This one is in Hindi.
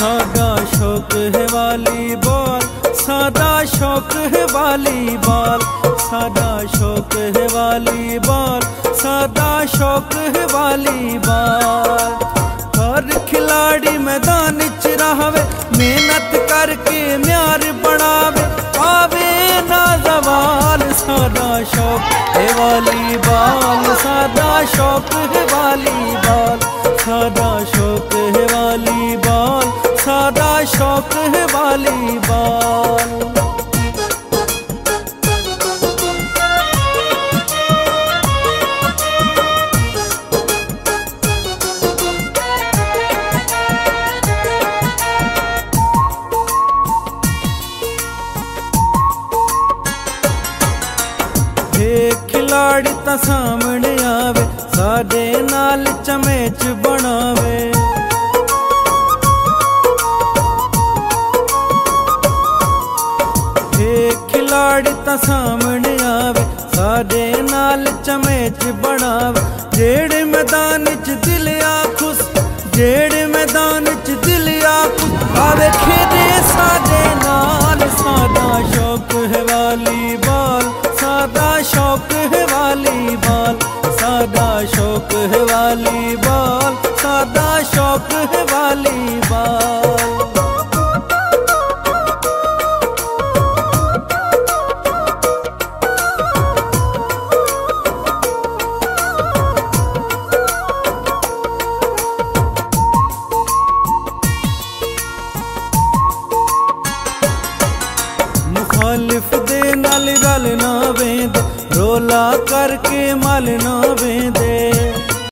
सादा शौक है वालीबॉल, सादा शौक है वालीबॉल, सादा शौक है वालीबॉल, सादा शौक है वालीबॉल। हर खिलाड़ी मैदान च रहवे, मेहनत करके म्यार बढ़ावे, पावे ना जवाल। सादा शौक है वालीबॉल, सादा शौक है वालीबॉल, सादा शौक है वालीबॉल, सादा शौक है वालीबॉल। खिलाड़ी ता सामने आवे, सादे नाल चमेच बनावे, खिलाड़ी ता सामने आवे, सादे नाल चमेच बनावे। जेड़े मैदान च दिल आ खुश, जेड़े मैदान च दिल आ खुश, आवे खेदे सादे नाल। सादा शौक है वालीबॉल, सादा शौक है वालीबॉल, सादा शौक है वालीबॉल, सादा शौक है वालीबॉल।